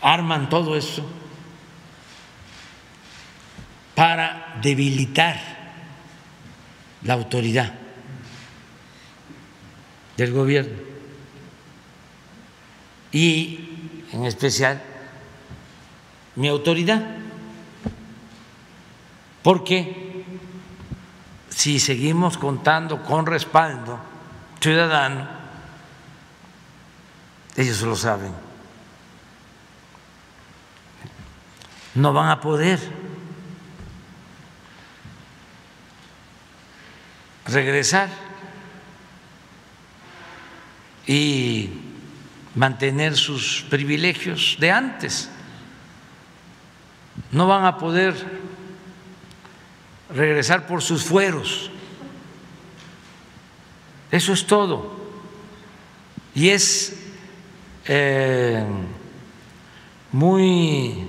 arman todo eso para debilitar la autoridad del gobierno y en especial mi autoridad, porque si seguimos contando con respaldo ciudadano, ellos lo saben, no van a poder regresar y mantener sus privilegios de antes, no van a poder regresar por sus fueros. Eso es todo. Y es muy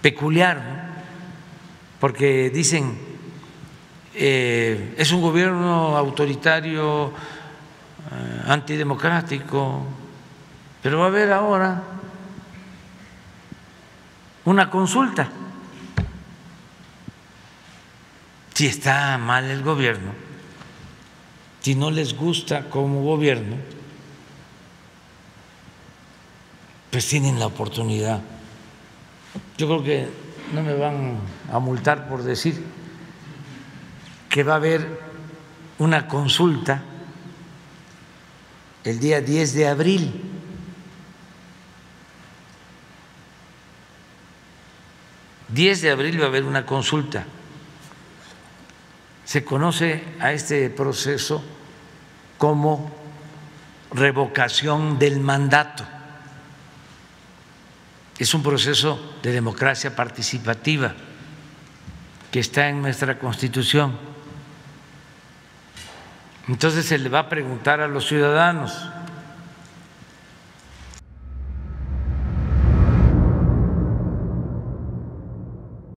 peculiar, ¿no? Porque dicen es un gobierno autoritario, antidemocrático, pero va a haber ahora una consulta. Si está mal el gobierno, si no les gusta como gobierno, pues tienen la oportunidad. Yo creo que no me van a multar por decir que va a haber una consulta el día 10 de abril. Va a haber una consulta. Se conoce a este proceso como revocación del mandato. Es un proceso de democracia participativa que está en nuestra Constitución. Entonces se le va a preguntar a los ciudadanos